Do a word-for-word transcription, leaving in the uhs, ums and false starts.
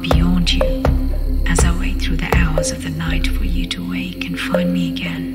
Beyond you, as I wait through the hours of the night for you to wake and find me again.